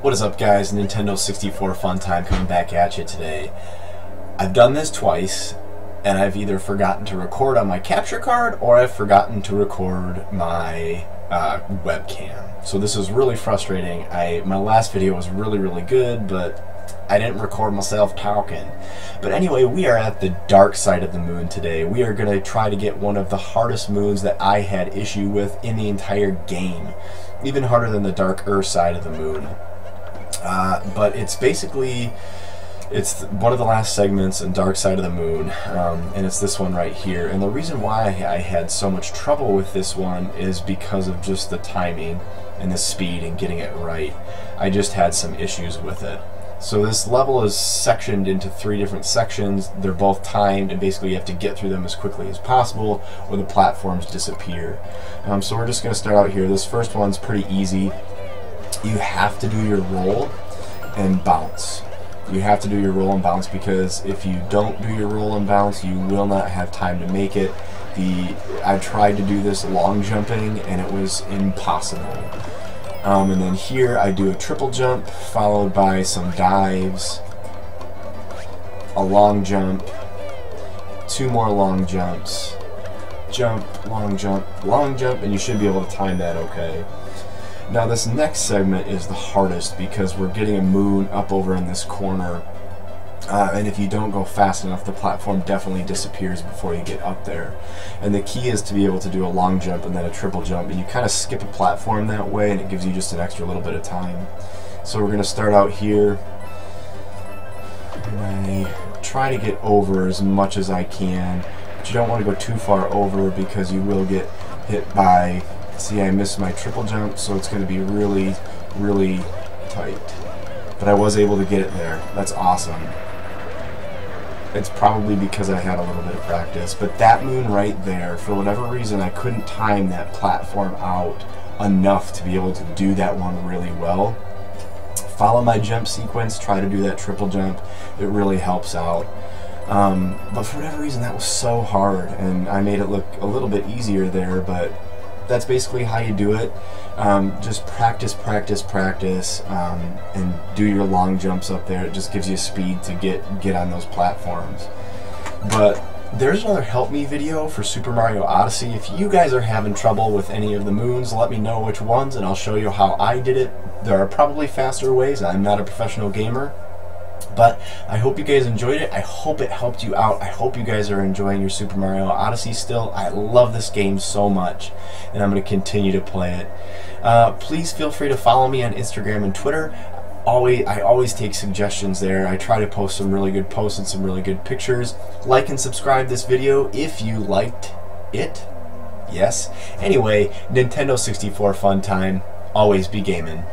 What is up, guys? Nintendo 64 Fun Time coming back at you today. I've done this twice, and I've either forgotten to record on my capture card or I've forgotten to record my webcam. So this is really frustrating. My last video was really good, but I didn't record myself talking. But anyway, we are at the dark side of the moon today. We are going to try to get one of the hardest moons that I had issue with in the entire game. Even harder than the darker side of the moon. But it's basically... It's one of the last segments in Dark Side of the Moon, and it's this one right here. And the reason why I had so much trouble with this one is because of just the timing and the speed and getting it right. I just had some issues with it. So this level is sectioned into three different sections. They're both timed, and basically you have to get through them as quickly as possible or the platforms disappear. So we're just going to start out here. This first one's pretty easy. You have to do your roll and bounce. You have to do your roll and bounce, because if you don't do your roll and bounce, you will not have time to make it. I tried to do this long jumping, and it was impossible. And then here, I do a triple jump, followed by some dives, a long jump, two more long jumps, jump, long jump, long jump, and you should be able to time that okay. Now this next segment is the hardest because we're getting a moon up over in this corner, and if you don't go fast enough, the platform definitely disappears before you get up there. And the key is to be able to do a long jump and then a triple jump, and you kind of skip a platform that way, and it gives you just an extra little bit of time. So we're going to start out here, and I try to get over as much as I can, but you don't want to go too far over because you will get hit by... See, I missed my triple jump, so it's going to be really tight. But I was able to get it there. That's awesome. It's probably because I had a little bit of practice. But that moon right there, for whatever reason, I couldn't time that platform out enough to be able to do that one really well. Follow my jump sequence, try to do that triple jump. It really helps out. But for whatever reason, that was so hard, and I made it look a little bit easier there, but... That's basically how you do it. Just practice, and do your long jumps up there. It just gives you speed to get on those platforms. But there's another Help Me video for Super Mario Odyssey. If you guys are having trouble with any of the moons, let me know which ones, and I'll show you how I did it. There are probably faster ways. I'm not a professional gamer. But I hope you guys enjoyed it. I hope it helped you out. I hope you guys are enjoying your Super Mario Odyssey still. I love this game so much, and I'm going to continue to play it. Please feel free to follow me on Instagram and Twitter. I always take suggestions there. I try to post some really good posts and some really good pictures. Like and subscribe this video if you liked it. Yes. Anyway, Nintendo 64 Fun Time. Always be gaming.